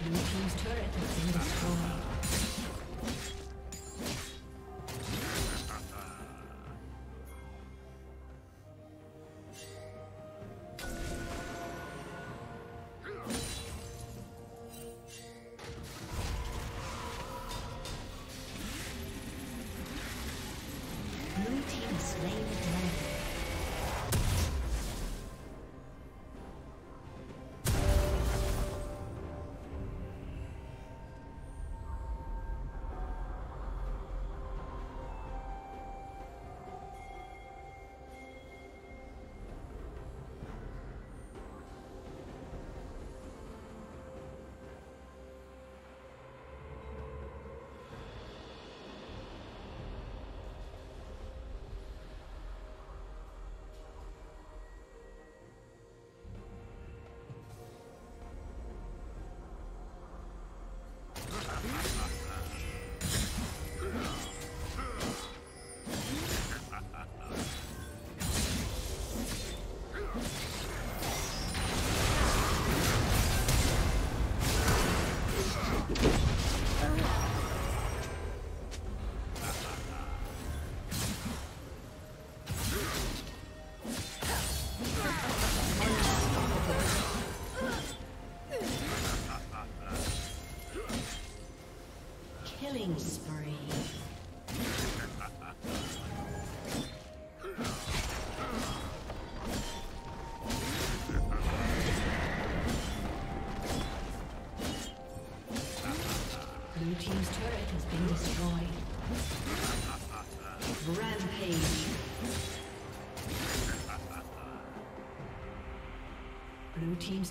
Blue team's turret has been destroyed. Blue team's turret has been destroyed. Rampage. Blue team's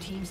Team's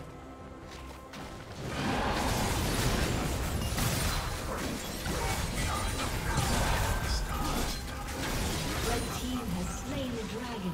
Red Team has slain the dragon.